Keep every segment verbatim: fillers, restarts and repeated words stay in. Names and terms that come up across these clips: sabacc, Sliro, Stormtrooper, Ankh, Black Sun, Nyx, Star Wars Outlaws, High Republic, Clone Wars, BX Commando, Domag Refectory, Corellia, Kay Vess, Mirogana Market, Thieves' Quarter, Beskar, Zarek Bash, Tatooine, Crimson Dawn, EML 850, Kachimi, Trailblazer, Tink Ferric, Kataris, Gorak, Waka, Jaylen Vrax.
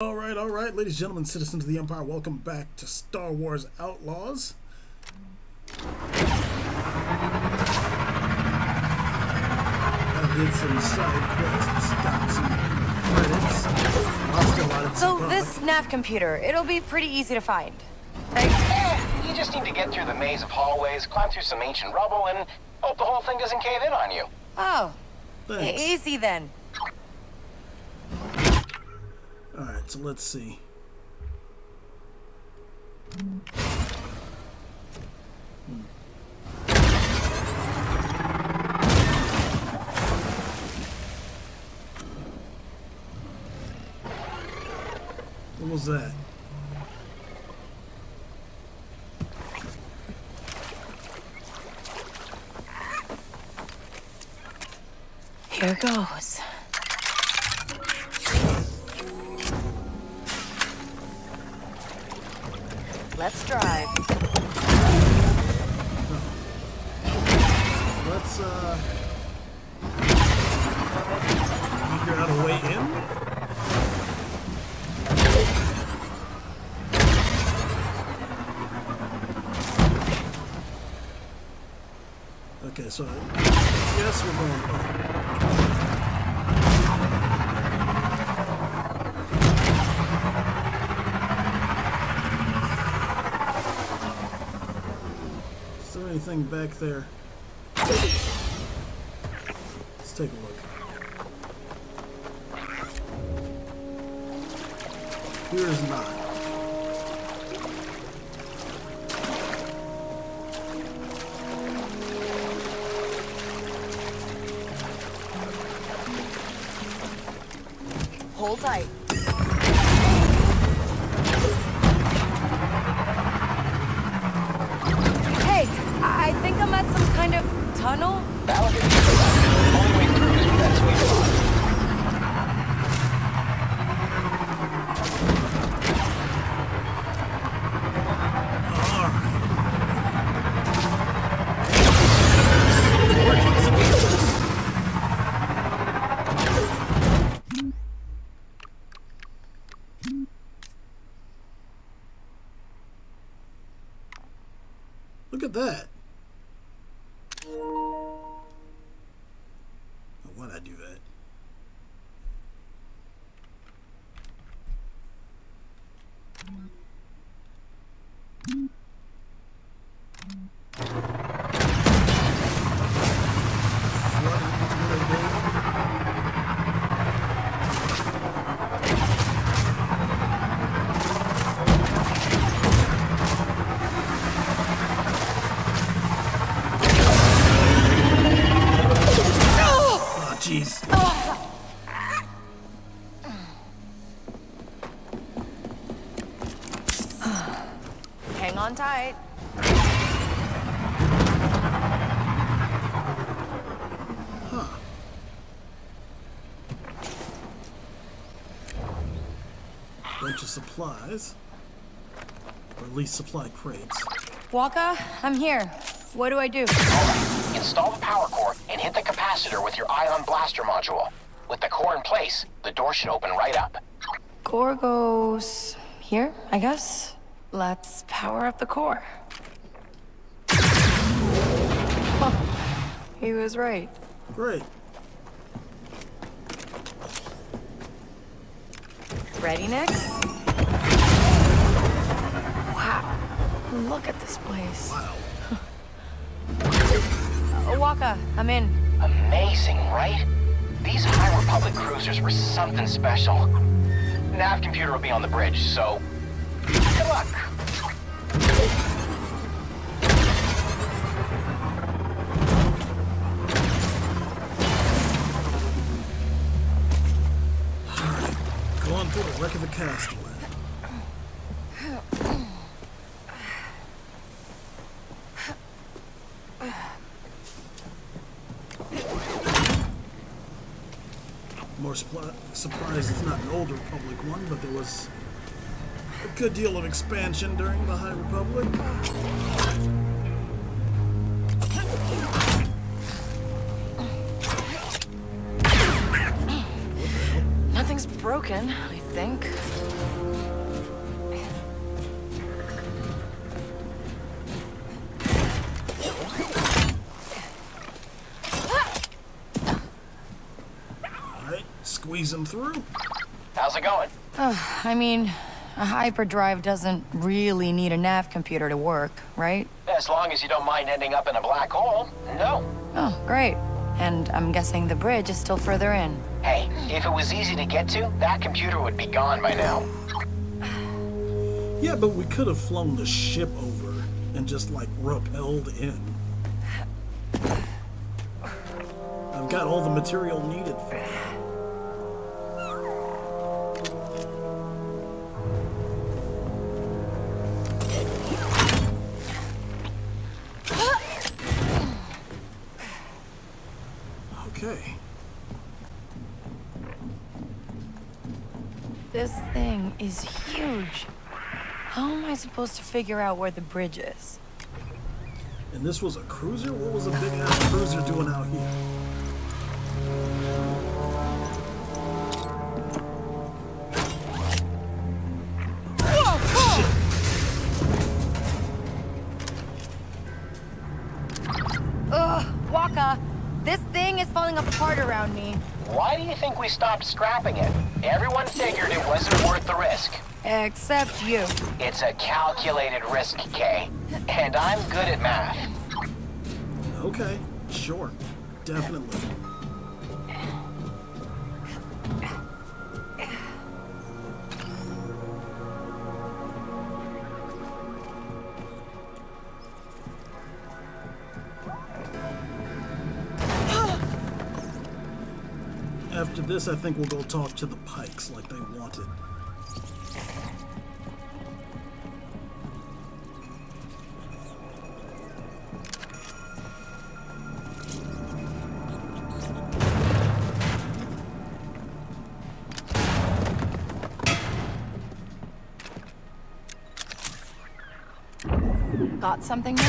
Alright, alright, ladies and gentlemen, citizens of the Empire, welcome back to Star Wars Outlaws. I did some side quests, got some credits, lost a lot of stuff. So this nav computer, it'll be pretty easy to find, right? Yeah, you just need to get through the maze of hallways, climb through some ancient rubble, and hope the whole thing doesn't cave in on you. Oh, thanks. Easy then. All right, so let's see. Hmm. What was that? Here goes. Let's drive. Huh. Let's, uh... figure out a way in. Okay, so... yes, we're going... oh. Anything back there? Let's take a look. Here is not. Hold tight. Tunnel? That would be the only way through is with that sweet spot. Look at that. Tight. Huh. Bunch of supplies. Or at least supply crates. Waka, I'm here. What do I do? Alright, install the power core and hit the capacitor with your ion blaster module. With the core in place, the door should open right up. Core goes here, I guess? Let's power up the core. Huh. He was right. Great. Ready, Nick? Wow. Look at this place. Wow. uh, Waka, I'm in. Amazing, right? These High Republic cruisers were something special. Nav computer will be on the bridge, so... good luck. Alright, going through the wreck of the castle. More supply surprised it's not an older public one, but there was a good deal of expansion during the High Republic. Nothing's broken, I think. squeeze them through. How's it going? Uh, I mean, a hyperdrive doesn't really need a nav computer to work, right? As long as you don't mind ending up in a black hole, no. Oh, great. And I'm guessing the bridge is still further in. Hey, if it was easy to get to, that computer would be gone by now. Yeah, but we could have flown the ship over and just, like, rappelled in. I've got all the material needed for it. Okay. This thing is huge. How am I supposed to figure out where the bridge is? And this was a cruiser? What was a big-ass cruiser doing out here? Me. Why do you think we stopped scrapping it? Everyone figured it wasn't worth the risk. Except you. It's a calculated risk, Kay. And I'm good at math. Okay, sure. Definitely. After this, I think we'll go talk to the Pikes like they wanted. Got something there?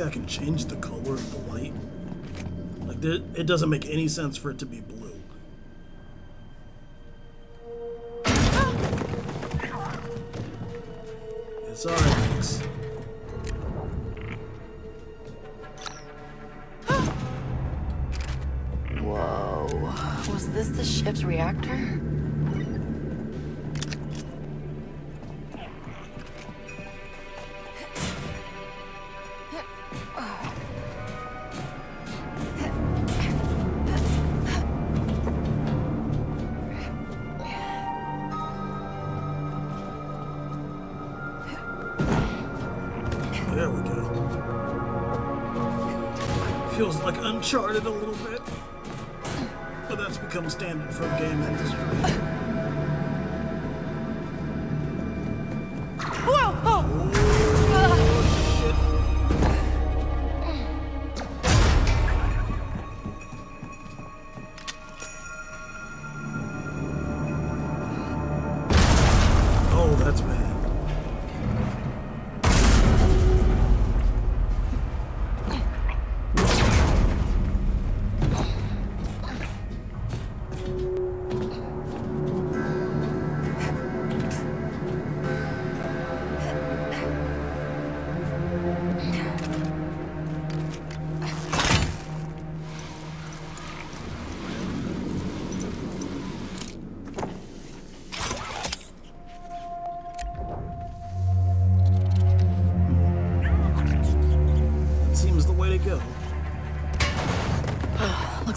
I can change the color of the light. Like, it doesn't make any sense for it to be blue. It's all right, Max. Whoa. Was this the ship's reactor? Uncharted a little bit, but that's become standard for the game industry. Whoa! Oh. Oh, oh, that's bad.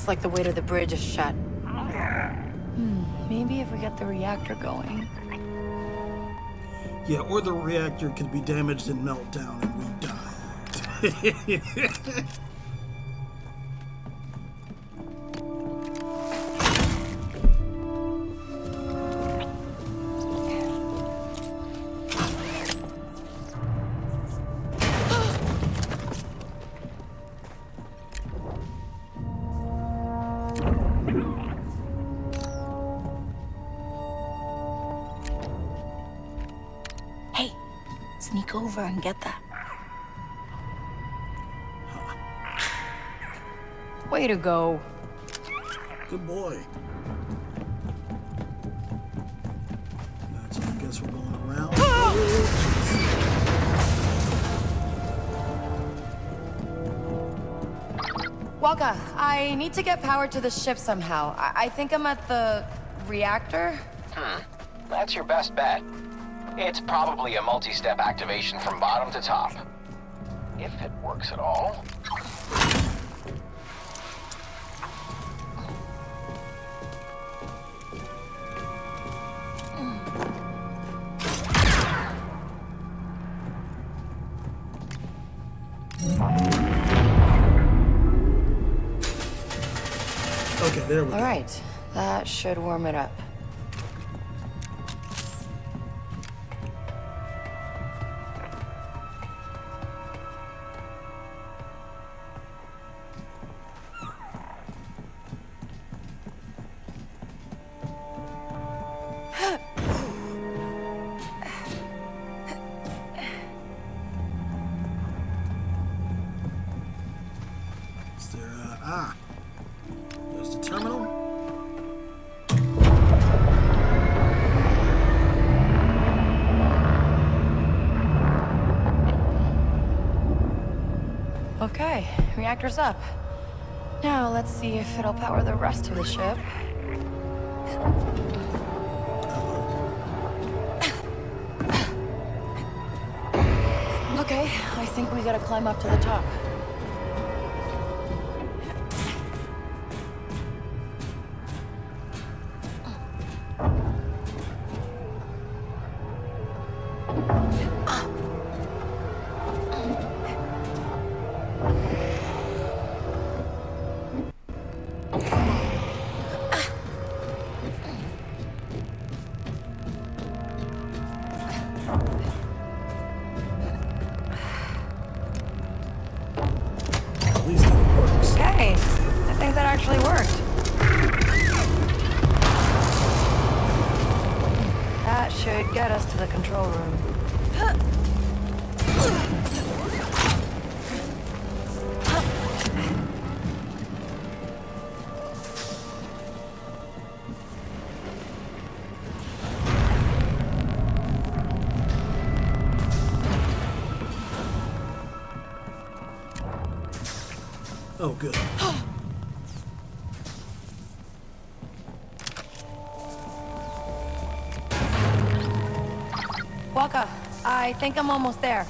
Like the way to the bridge is shut. Hmm, maybe if we get the reactor going. Yeah, or the reactor could be damaged and melt down and we die. sneak over and get that. Huh. Way to go. Good boy. That's, I guess we're going around. Oh! Waka, I need to get power to the ship somehow. I, I think I'm at the reactor. Hmm. That's your best bet. It's probably a multi-step activation from bottom to top. If it works at all. All go. Right, that should warm it up. Reactor's up. Now let's see if it'll power the rest of the ship. Okay, I think we gotta climb up to the top. Oh, good. Waka, I think I'm almost there.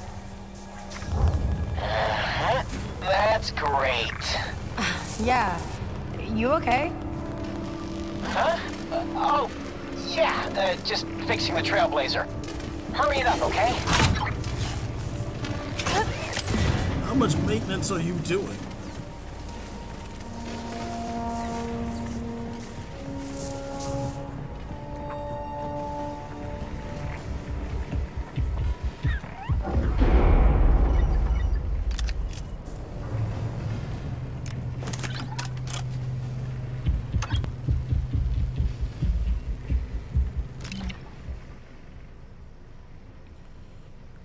Uh-huh. That's great. Yeah. You okay? Huh? Uh, oh, yeah. Uh, just fixing the Trailblazer. Hurry it up, okay? How much maintenance are you doing?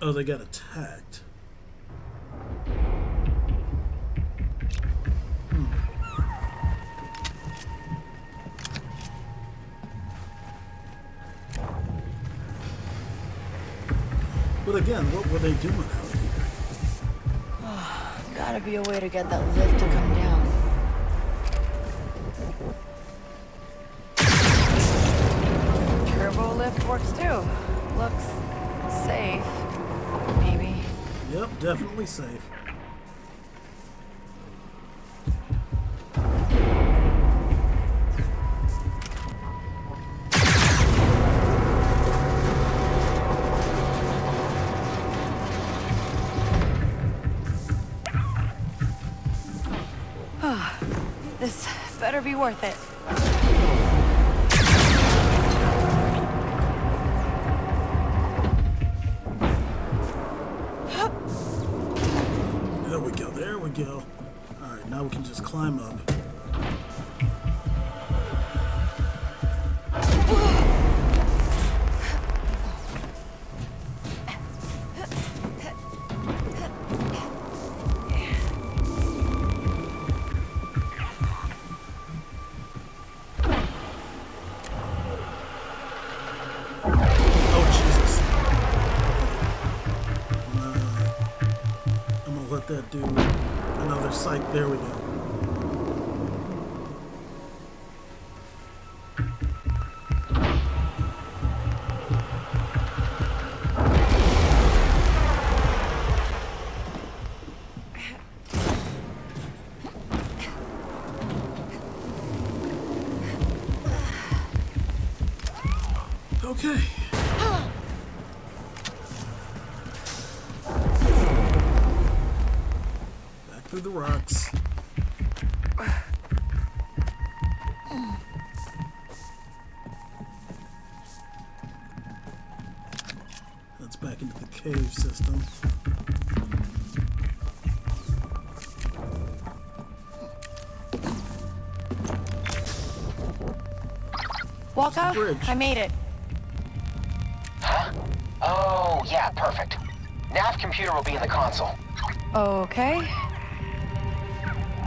Oh, they got attacked. Hmm. But again, what were they doing out here? Oh, gotta be a way to get that lift to come down. Turbo lift works too. Looks safe. Yep, definitely safe. This better be worth it. Go. All right, now we can just climb up. that dude another psych. There we go. Bridge. I made it. Huh? Oh, yeah, perfect. Nav computer will be in the console. Okay.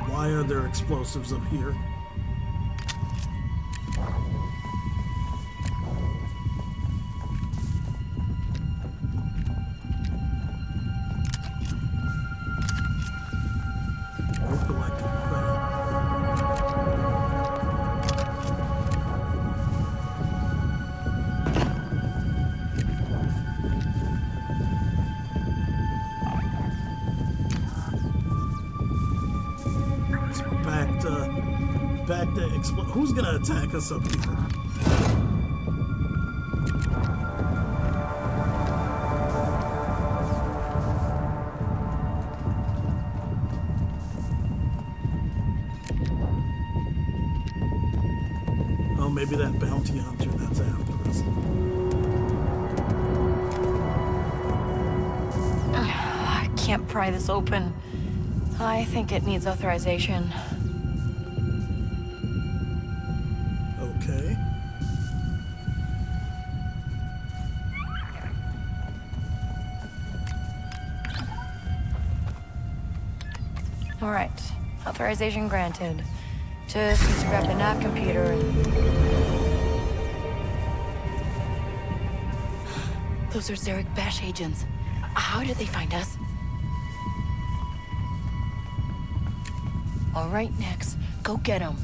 Why are there explosives up here? Who's gonna attack us up here? Oh, maybe that bounty hunter that's after us. I can't pry this open. I think it needs authorization. Authorization granted. Just need to grab the nav computer and... Those are Zarek Bash agents. How did they find us? All right, Nex. Go get them.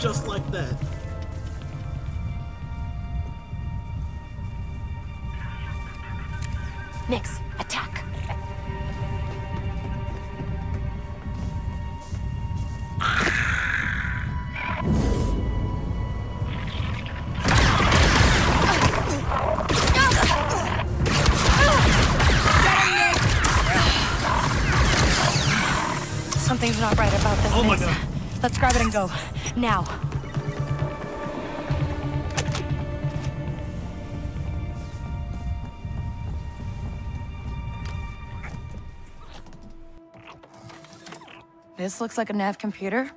Just like that. Next, attack. Something's not right about this. Oh my god. Let's grab it and go. Now. This looks like a nav computer.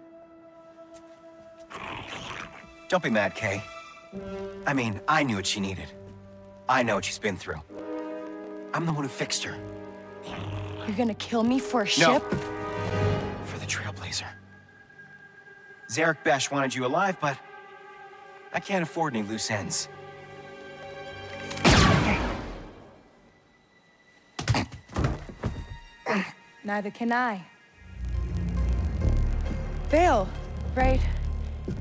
Don't be mad, Kay. I mean, I knew what she needed. I know what she's been through. I'm the one who fixed her. You're gonna kill me for a ship? No. For the Trailblazer. Zarek Bash wanted you alive, but I can't afford any loose ends. Neither can I. Vale, right?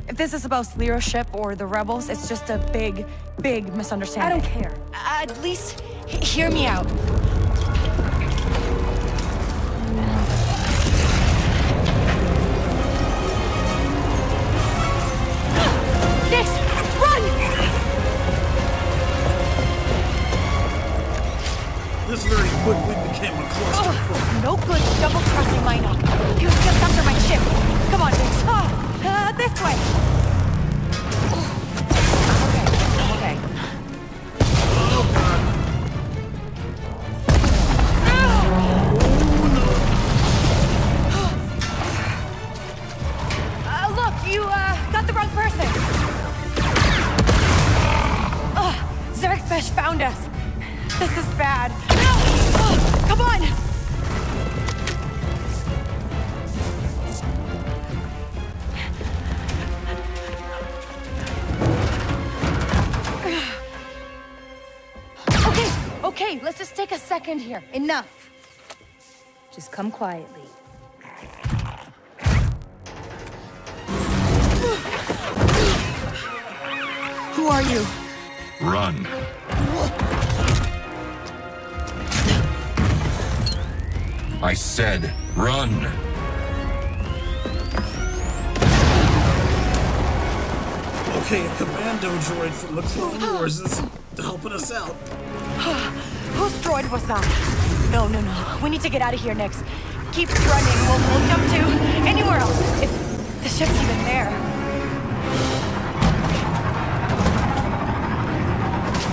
If this is about Sliro's ship or the rebels, it's just a big, big misunderstanding. I don't care. At least hear me out. back in here. Enough. Just come quietly. Who are you? Run. I said, run. Okay, a commando droid from the Clone Wars is helping us out. Whose droid was that? No, no, no. We need to get out of here next. Keep running. We'll, we'll jump to anywhere else. If the ship's even there.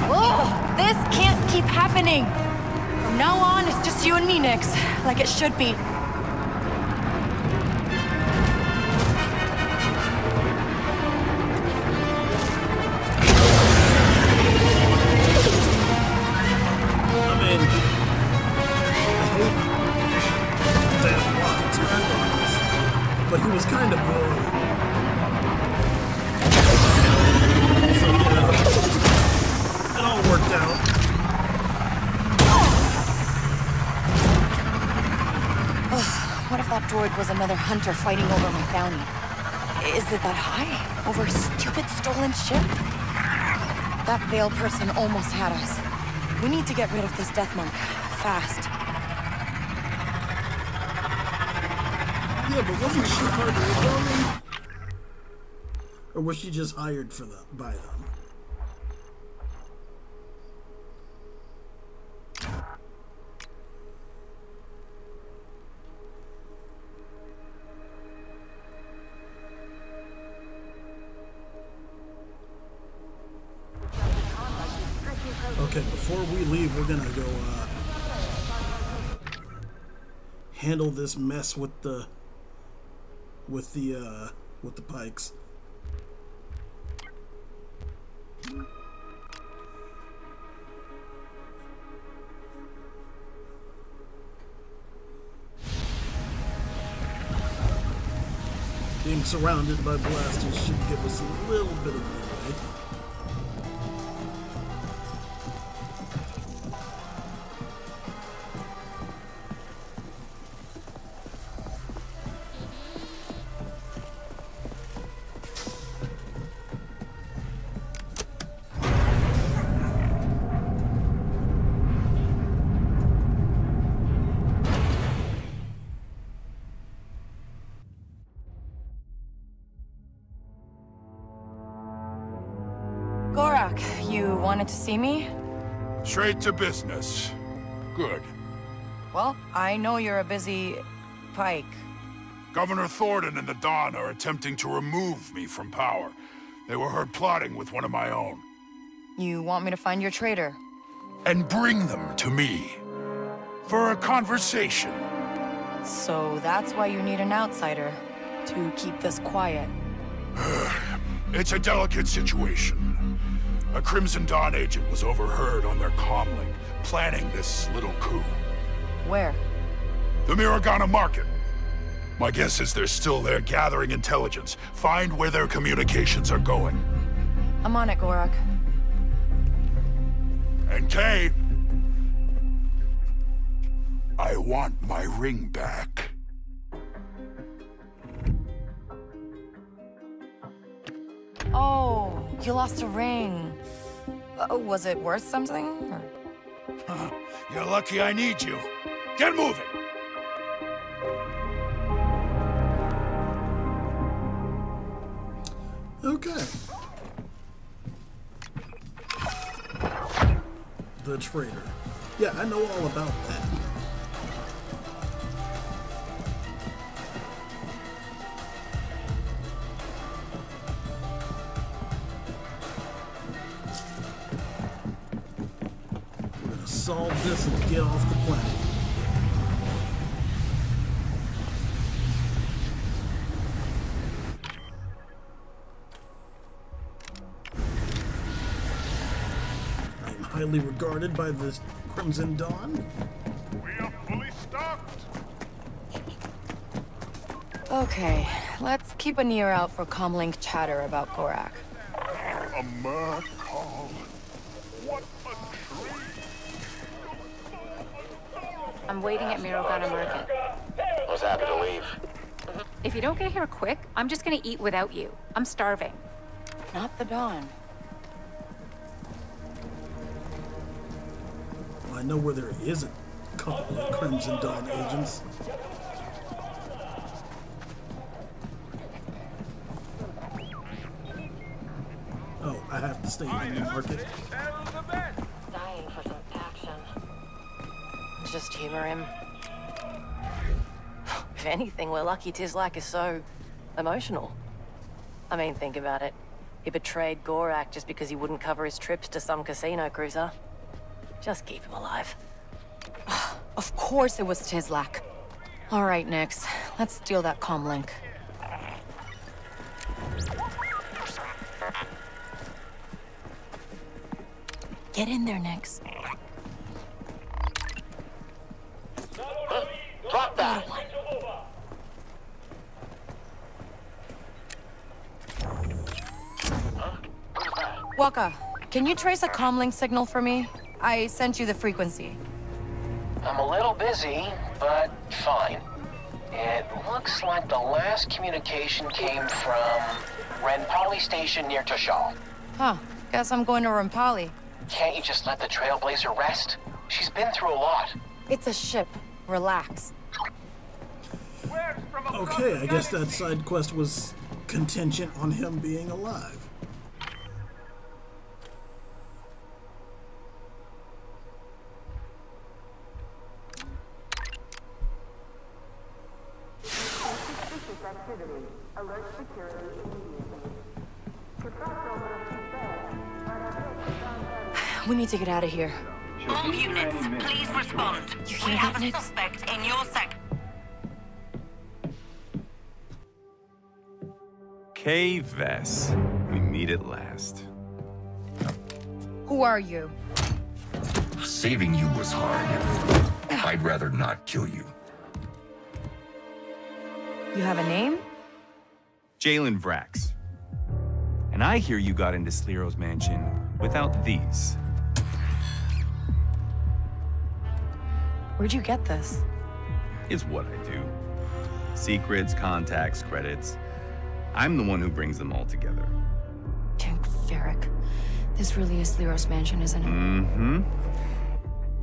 Whoa! This can't keep happening. From now on, it's just you and me, Nix. Like it should be. Was another hunter fighting over my bounty. Is it that high? Over a stupid stolen ship? That veiled person almost had us. We need to get rid of this death mark. Fast. Yeah, but wasn't she part of the bounty? Or was she just hired for them, by them? We're gonna go uh, handle this mess with the with the uh, with the pikes. Being surrounded by blasters should give us a little bit of leeway. Wanted to see me? Straight to business. Good. Well, I know you're a busy pike. Governor Thornton and the Dawn are attempting to remove me from power. They were heard plotting with one of my own. You want me to find your traitor? And bring them to me. For a conversation. So that's why you need an outsider. To keep this quiet. It's a delicate situation. A Crimson Dawn agent was overheard on their comlink, planning this little coup. Where? The Mirogana Market. My guess is they're still there gathering intelligence. Find where their communications are going. I'm on it, Gorak. And Kay, I want my ring back. Oh, you lost a ring. Uh, was it worth something? Or... Huh. You're lucky I need you. Get moving! Okay. The traitor. Yeah, I know all about that. Solve this and get off the planet. I am highly regarded by the Crimson Dawn. We are fully stocked. Okay, let's keep an ear out for comlink chatter about Gorak. A murder call. What a treat. I'm waiting at Mirogana Market. I was happy to leave. If you don't get here quick, I'm just gonna eat without you. I'm starving. Not the Dawn. Well, I know where there is a couple of Crimson Dawn agents. Oh, I have to stay in the market. Dying for some action. Just humor him. If anything, we're lucky Tishlak is so emotional. I mean, think about it. He betrayed Gorak just because he wouldn't cover his trips to some casino cruiser. Just keep him alive. Of course it was Tishlak. All right, Nyx. Let's steal that comm link. Get in there, Nyx. Huh? Drop that! Waka, can you trace a comlink signal for me? I sent you the frequency. I'm a little busy, but fine. It looks like the last communication came from Renpali Station near Tushal. Huh, guess I'm going to Renpali. Can't you just let the Trailblazer rest? She's been through a lot. It's a ship. Relax. Okay, I guess that side quest was contingent on him being alive. We need to get out of here. All units, please respond. We have a suspect in your sector. K-Vess, we meet at last. Who are you? Saving you was hard. I'd rather not kill you. You have a name? Jaylen Vrax. And I hear you got into Sliro's mansion without these. Where'd you get this? It's what I do. Secrets, contacts, credits. I'm the one who brings them all together. Tink Ferric. This really is Liro's mansion, isn't it? Mm-hmm.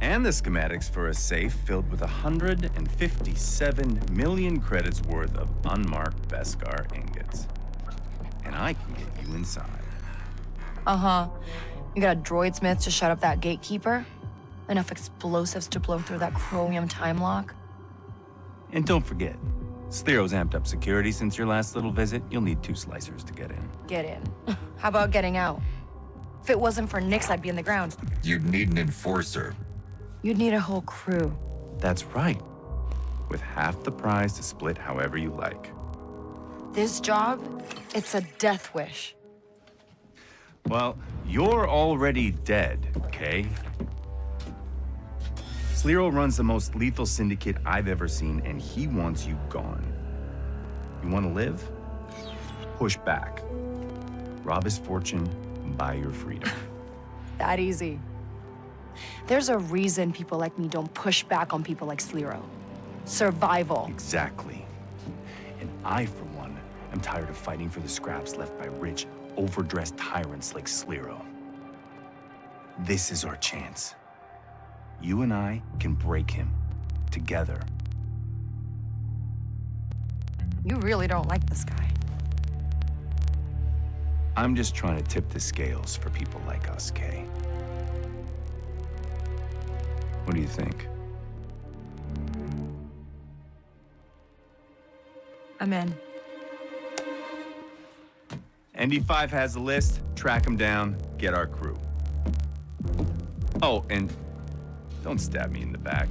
And the schematics for a safe filled with one hundred fifty-seven million credits worth of unmarked Beskar ingots. And I can get you inside. Uh-huh. You got a droid smith to shut up that gatekeeper? Enough explosives to blow through that chromium time lock. And don't forget, Sliro's amped up security since your last little visit. You'll need two slicers to get in. Get in? How about getting out? If it wasn't for Nyx, I'd be in the ground. You'd need an enforcer. You'd need a whole crew. That's right. With half the prize to split however you like. This job, it's a death wish. Well, you're already dead, okay? Sliro runs the most lethal syndicate I've ever seen, and he wants you gone. You want to live? Push back. Rob his fortune, buy your freedom. That easy. There's a reason people like me don't push back on people like Sliro. Survival. Exactly. And I, for one, am tired of fighting for the scraps left by rich, overdressed tyrants like Sliro. This is our chance. You and I can break him. Together. You really don't like this guy. I'm just trying to tip the scales for people like us, Kay. What do you think? I'm in. N D five has a list. Track him down. Get our crew. Oh, and... don't stab me in the back.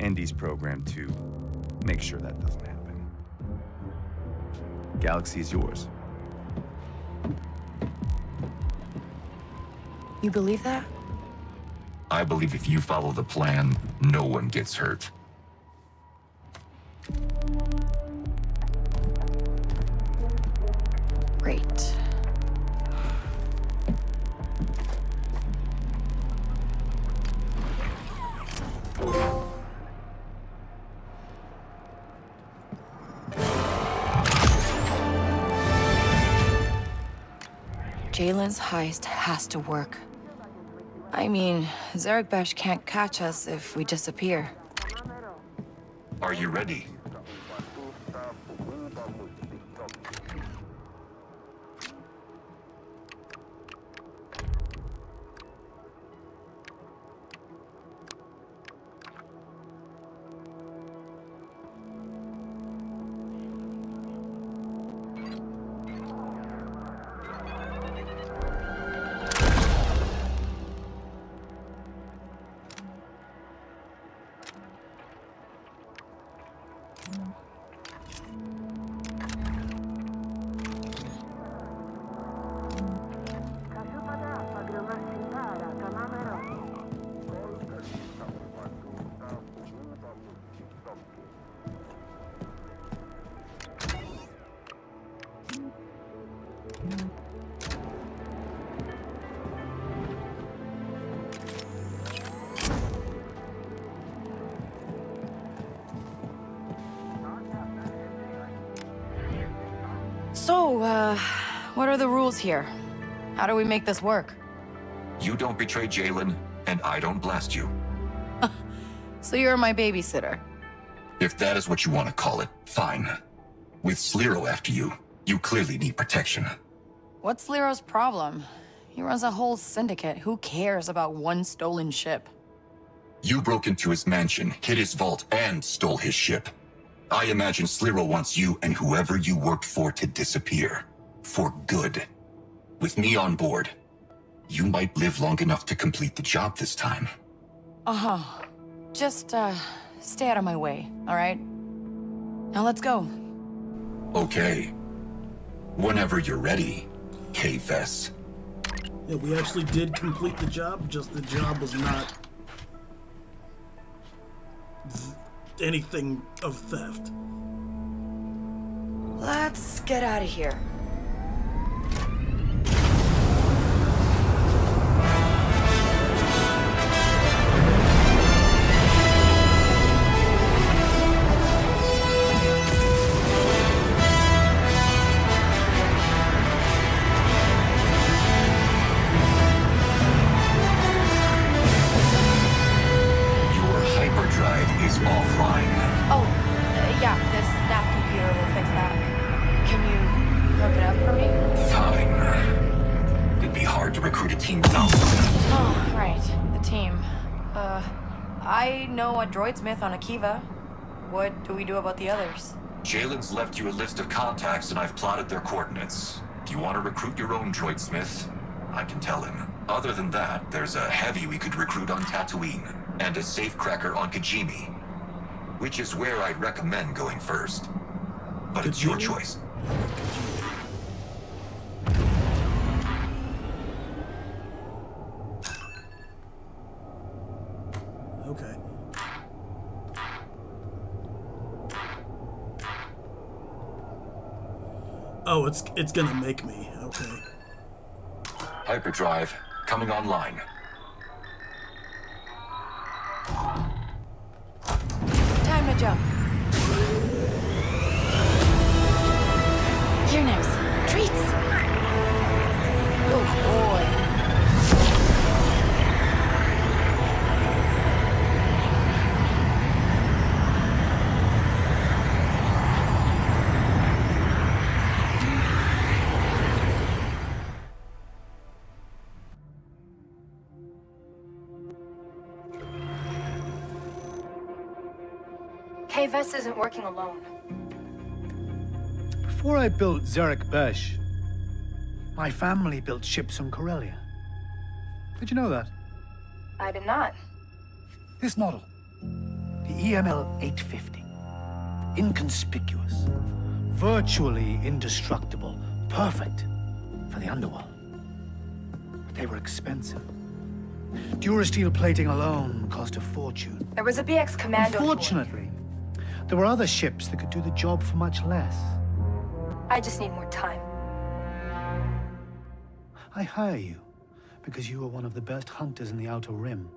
Andy's programmed to make sure that doesn't happen. Galaxy's yours. You believe that? I believe if you follow the plan, no one gets hurt. Great. Jaylen's heist has to work. I mean, Zarek Bash can't catch us if we disappear. Are you ready? So, uh, what are the rules here? How do we make this work? You don't betray Jaylen, and I don't blast you. So you're my babysitter? If that is what you want to call it, fine. With Sliro after you, you clearly need protection. What's Sliro's problem? He runs a whole syndicate. Who cares about one stolen ship? You broke into his mansion, hid his vault, and stole his ship. I imagine Sliro wants you and whoever you worked for to disappear. For good. With me on board, you might live long enough to complete the job this time. Uh-huh. Just, uh, stay out of my way, alright? Now let's go. Okay. Whenever you're ready, K F S. Yeah, we actually did complete the job, just the job was not... anything of theft. Let's get out of here. Droidsmith on Akiva. What do we do about the others? Jaylen's left you a list of contacts and I've plotted their coordinates. Do you want to recruit your own droidsmith? I can tell him. Other than that, there's a heavy we could recruit on Tatooine and a safecracker on Kachimi, which is where I'd recommend going first. But it's your choice. Oh, it's it's gonna make me. Okay. Hyperdrive coming online. Time to jump. Here next. Treats. Good boy. K V S isn't working alone. Before I built Zarek Bash, my family built ships on Corellia. Did you know that? I did not. This model, the E M L eight fifty, inconspicuous, virtually indestructible, perfect for the underworld. But they were expensive. Durasteel plating alone cost a fortune. There was a B X Commando. Unfortunately, there were other ships that could do the job for much less. I just need more time. I hire you because you are one of the best hunters in the Outer Rim.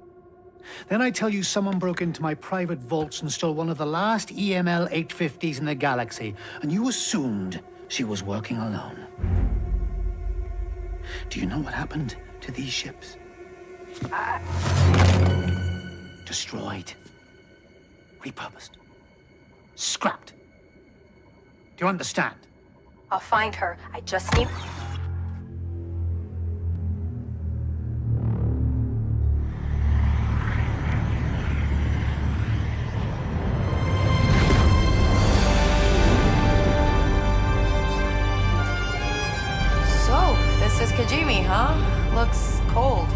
Then I tell you someone broke into my private vaults and stole one of the last E M L eight fifties in the galaxy, and you assumed she was working alone. Do you know what happened to these ships? Ah. Destroyed. Repurposed. Scrapped. Do you understand? I'll find her. I just need... Kachimi, huh? Looks cold.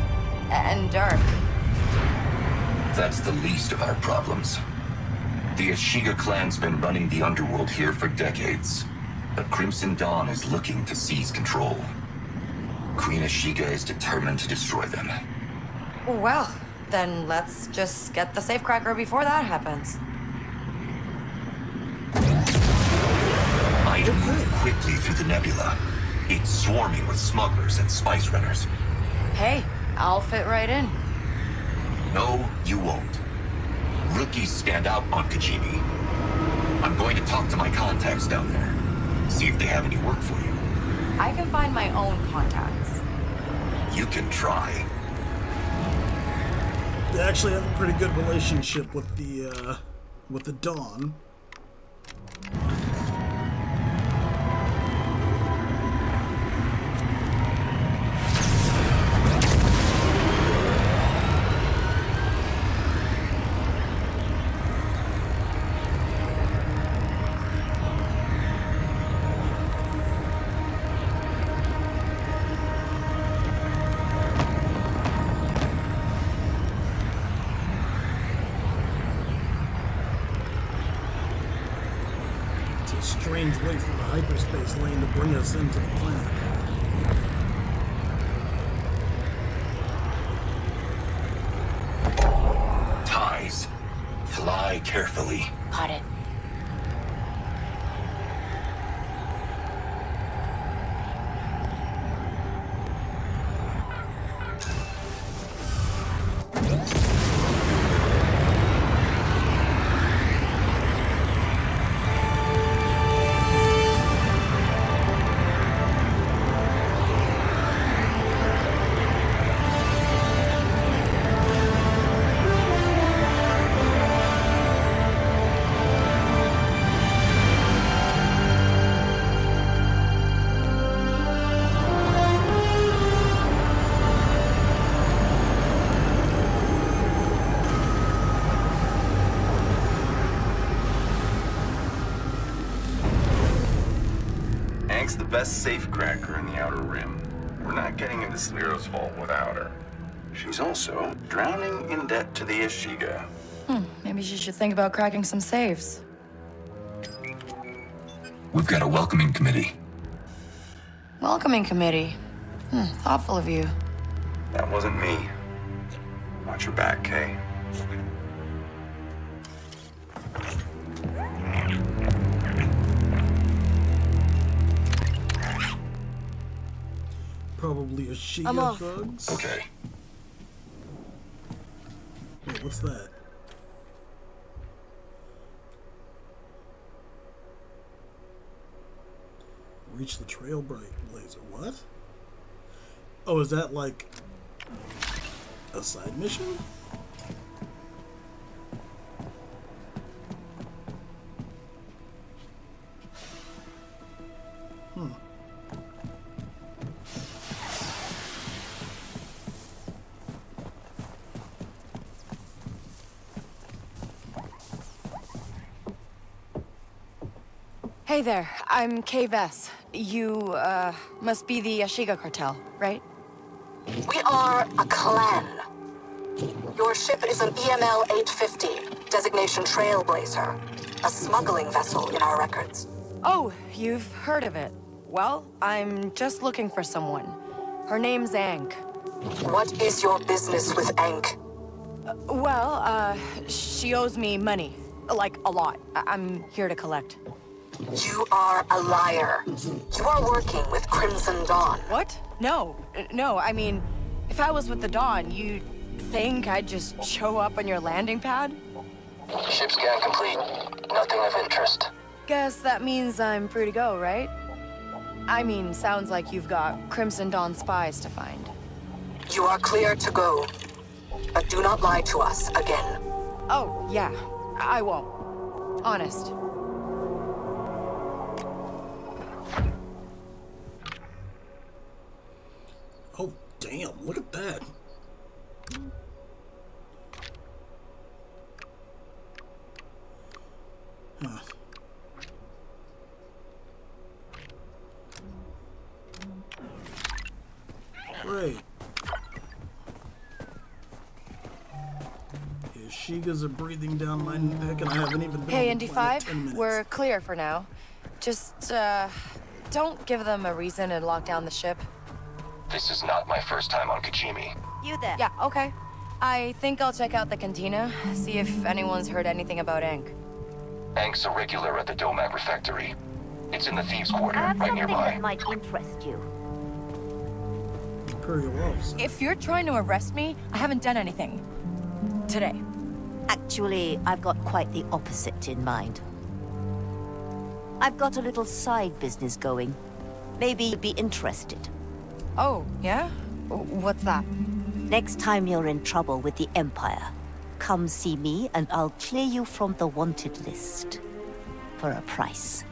And dark. That's the least of our problems. The Ashiga clan's been running the underworld here for decades. But Crimson Dawn is looking to seize control. Queen Ashiga is determined to destroy them. Well, then let's just get the safecracker before that happens. I'd move quickly through the nebula. It's swarming with smugglers and spice runners. Hey, I'll fit right in. No, you won't. Rookies stand out on Kachimi. I'm going to talk to my contacts down there. See if they have any work for you. I can find my own contacts. You can try. They actually have a pretty good relationship with the, uh, with the Dawn. Strange way from the hyperspace lane to bring us into the planet. Ties. Fly carefully. Got it. The best safecracker in the Outer Rim. We're not getting into Sliro's vault without her. She's also drowning in debt to the Ashiga. Hmm, maybe she should think about cracking some safes. We've got a welcoming committee. Welcoming committee? Hmm, thoughtful of you. That wasn't me. Watch your back, Kay. Probably Ashiga thugs. Okay. Wait, what's that? Reach the Trailblazer. What? Oh, is that like a side mission? Hmm. Hey there, I'm Kay Vess. You, uh, must be the Ashiga cartel, right? We are a clan. Your ship is an E M L eight fifty, designation Trailblazer. A smuggling vessel in our records. Oh, you've heard of it. Well, I'm just looking for someone. Her name's Ankh. What is your business with Ankh? Uh, well, uh, she owes me money. Like, a lot. I I'm here to collect. You are a liar. You are working with Crimson Dawn. What? No. No, I mean, if I was with the Dawn, you think I'd just show up on your landing pad? Ship scan complete. Nothing of interest. Guess that means I'm free to go, right? I mean, sounds like you've got Crimson Dawn spies to find. You are clear to go, but do not lie to us again. Oh, yeah, I won't. Honest. Oh, damn, look at that. Huh. Great. Ashigas are breathing down my neck and I haven't even been. Hey, N D five, we're clear for now. Just, uh, don't give them a reason and lock down the ship. This is not my first time on Kachimi. You there? Yeah, okay. I think I'll check out the cantina, see if anyone's heard anything about Ankh. Ankh's a regular at the Domag Refectory. It's in the Thieves' Quarter, right nearby. That might interest you. If you're trying to arrest me, I haven't done anything. Today. Actually, I've got quite the opposite in mind. I've got a little side business going. Maybe you'd be interested. Oh, yeah? What's that? Next time you're in trouble with the Empire, come see me and I'll clear you from the wanted list. For a price.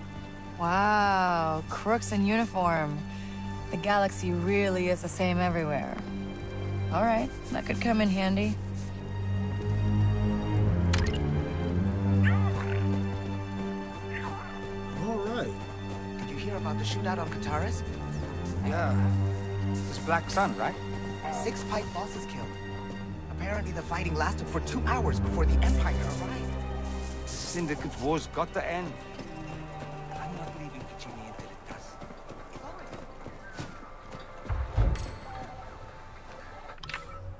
Wow, crooks in uniform. The galaxy really is the same everywhere. All right, that could come in handy. All right. Did you hear about the shootout on Kataris? Yeah. It's Black Sun, right? Six fight bosses killed. Apparently the fighting lasted for two hours before the Empire arrived. The Syndicate Wars got to end. I'm not leaving Pachini until it does.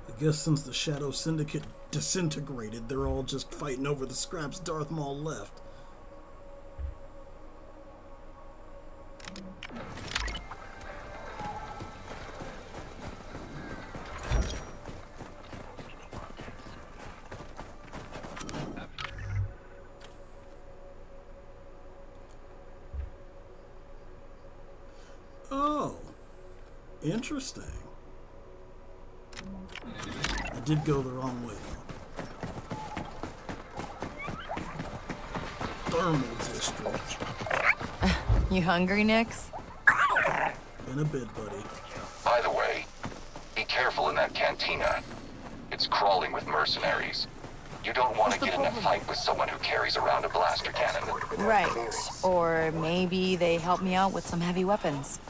I guess since the Shadow Syndicate disintegrated, they're all just fighting over the scraps Darth Maul left. Interesting. I did go the wrong way, though. Thermal district. You hungry, Nix? In a bit, buddy. By the way, be careful in that cantina. It's crawling with mercenaries. You don't want to get in a fight with someone who carries around a blaster cannon. Right. Or maybe they help me out with some heavy weapons.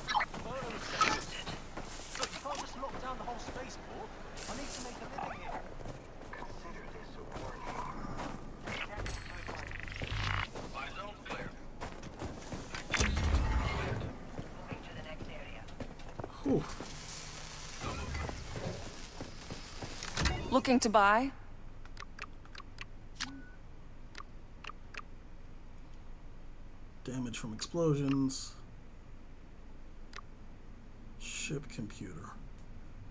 Looking to buy? Damage from explosions. Ship computer.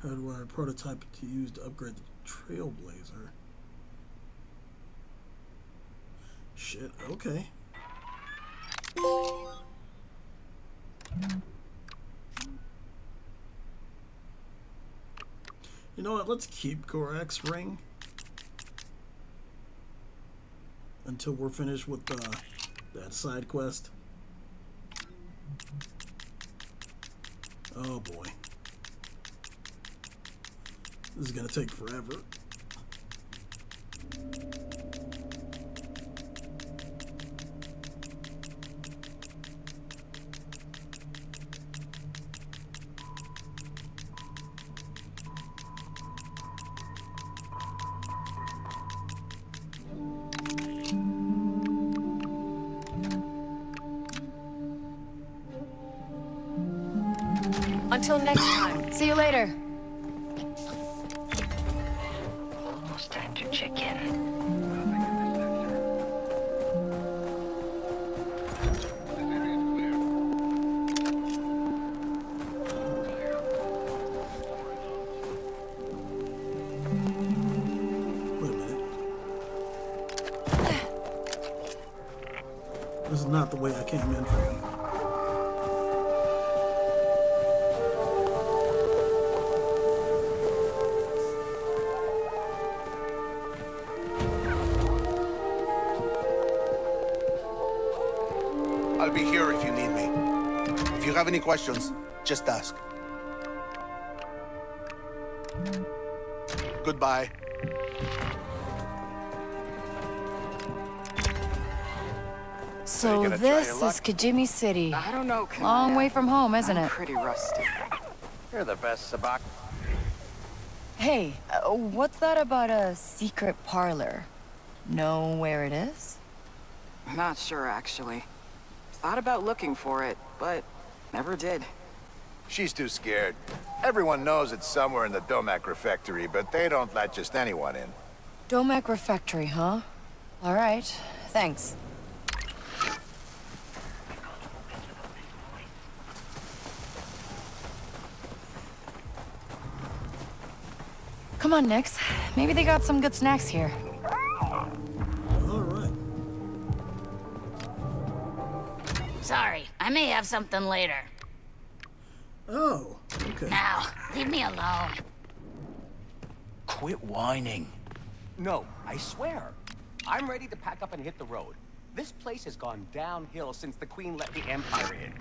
Hardware prototype to use to upgrade the Trailblazer. Shit, okay. You know what, let's keep Gorak's ring until we're finished with uh, that side quest. Oh boy. This is gonna take forever. Until next time. See you later. Almost time to check in. Wait a minute. This is not the way I came in from. I'll be here if you need me. If you have any questions, just ask. Goodbye. So this is Kachimi City. I don't know. Long way from home, isn't it? Pretty rusty. You're the best, sabacc. Hey, uh, what's that about a secret parlor? Know where it is? Not sure, actually. Thought about looking for it, but never did. She's too scared. Everyone knows it's somewhere in the Domag Refectory, but they don't let just anyone in. Domag Refectory, huh? All right, thanks. Come on, Nix. Maybe they got some good snacks here. All right. Sorry, I may have something later. Oh, okay. Now, leave me alone. Quit whining. No, I swear. I'm ready to pack up and hit the road. This place has gone downhill since the Queen let the Empire in.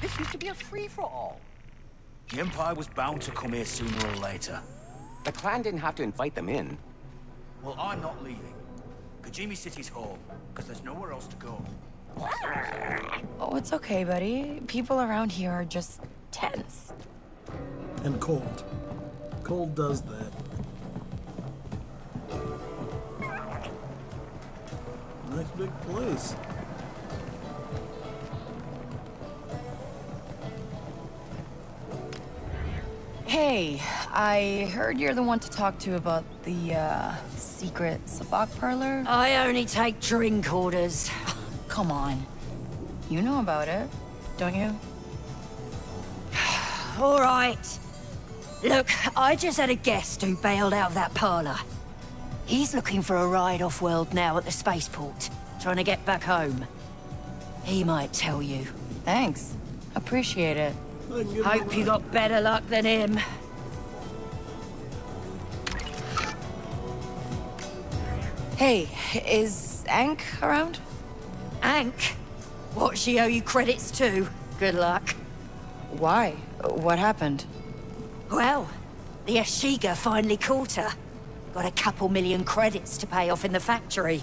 This used to be a free-for-all. The Empire was bound to come here sooner or later. The clan didn't have to invite them in. Well, I'm not leaving. Kachimi City's home, because there's nowhere else to go. Oh, it's okay, buddy. People around here are just tense. And cold. Cold does that. Nice big place. Hey, I heard you're the one to talk to about the, uh, secret sabacc parlor? I only take drink orders. Come on. You know about it, don't you? All right. Look, I just had a guest who bailed out of that parlor. He's looking for a ride off-world now at the spaceport, trying to get back home. He might tell you. Thanks. Appreciate it. Hope you got better luck than him. Hey, is Ankh around? Ankh? What, she owe you credits too? Good luck. Why? What happened? Well, the Ashiga finally caught her. Got a couple million credits to pay off in the factory.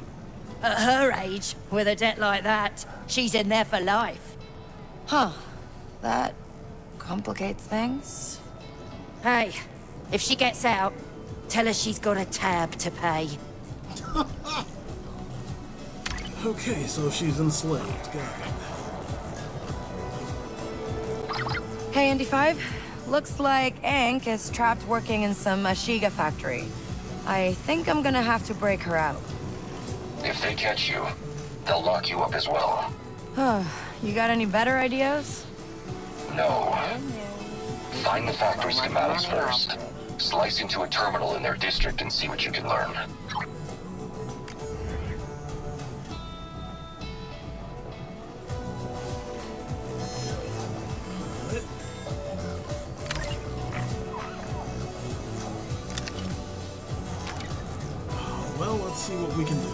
At her age, with a debt like that, she's in there for life. Huh. That complicates things. Hey, if she gets out, tell her she's got a tab to pay. Okay, so she's enslaved. Got it. Hey, N D five. Looks like Ankh is trapped working in some Ashiga factory. I think I'm gonna have to break her out. If they catch you, they'll lock you up as well. Huh. You got any better ideas? No. Find the factory schematics first. Slice into a terminal in their district and see what you can learn. Oh, well, let's see what we can do.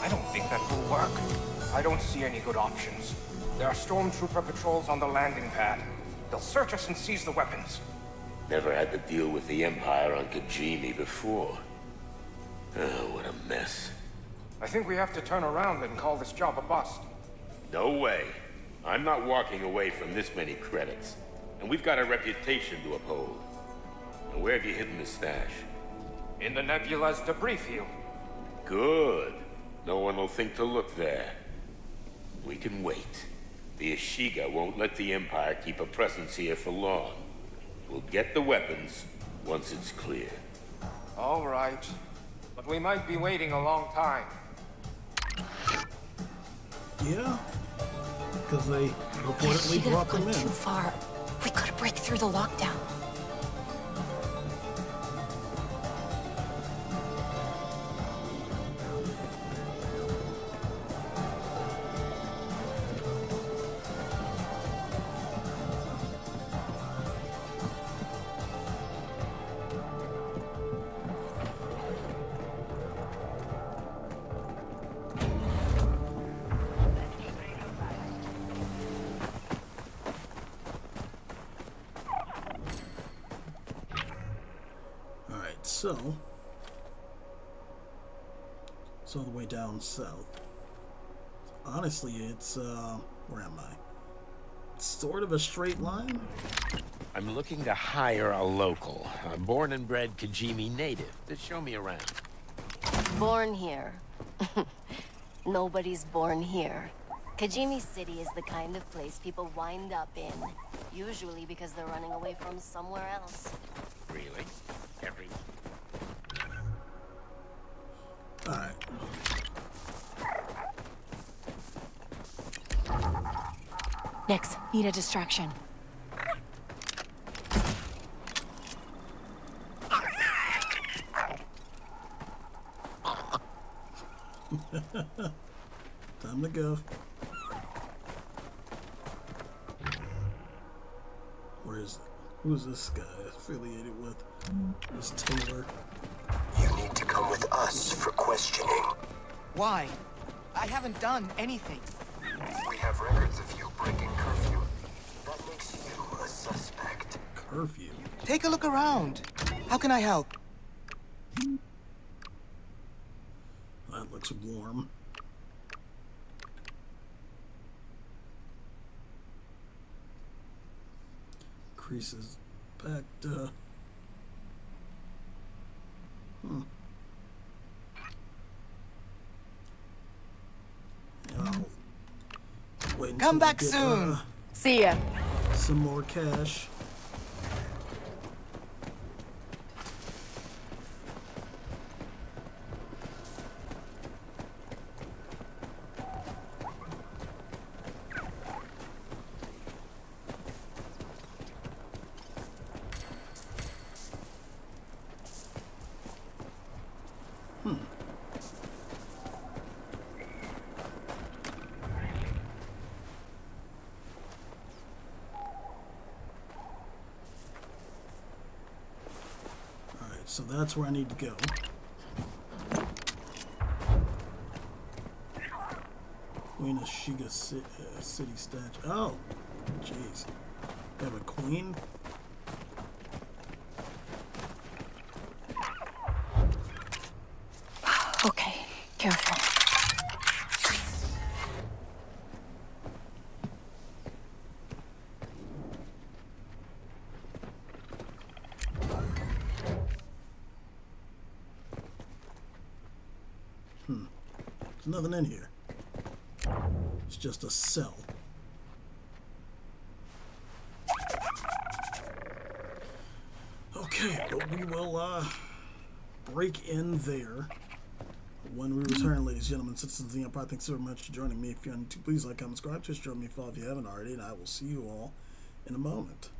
I don't think that will work. I don't see any good options. There are stormtrooper patrols on the landing pad. They'll search us and seize the weapons. Never had to deal with the Empire on Kajimi before. Oh, what a mess. I think we have to turn around and call this job a bust. No way. I'm not walking away from this many credits. And we've got a reputation to uphold. Now, where have you hidden the stash? In the Nebula's debris field. Good. No one will think to look there. We can wait. The Ashiga won't let the Empire keep a presence here for long. We'll get the weapons once it's clear. All right. But we might be waiting a long time. Yeah. Because they reportedly brought them in. Too far. We gotta break through the lockdown. so it's all the way down south. Honestly, it's uh where am I? It's sort of a straight line. I'm looking to hire a local, a born and bred Kachimi native, to show me around. Born here. Nobody's born here. Kachimi City is the kind of place people wind up in, usually because they're running away from somewhere else. Really? Every... All right. Next, need a distraction. Time to go. Where is it? Who's this guy affiliated with? This Taylor. You need to come with us for questioning. Why? I haven't done anything. We have records of you breaking curfew. That makes you a suspect. Curfew? Take a look around. How can I help? That looks warm. Increases back to... Hmm. Come back get, soon. Uh, See ya. Some more cash. So that's where I need to go. Queen Ashiga City, uh, city statue. Oh, jeez. Have a queen? Okay, careful. Nothing in here. It's just a cell. Okay, but we will uh, break in there when we return, ladies and gentlemen, citizens of the Empire. Thanks so much for joining me. If you're on YouTube, please like, comment, subscribe, just join me if you haven't already, and I will see you all in a moment.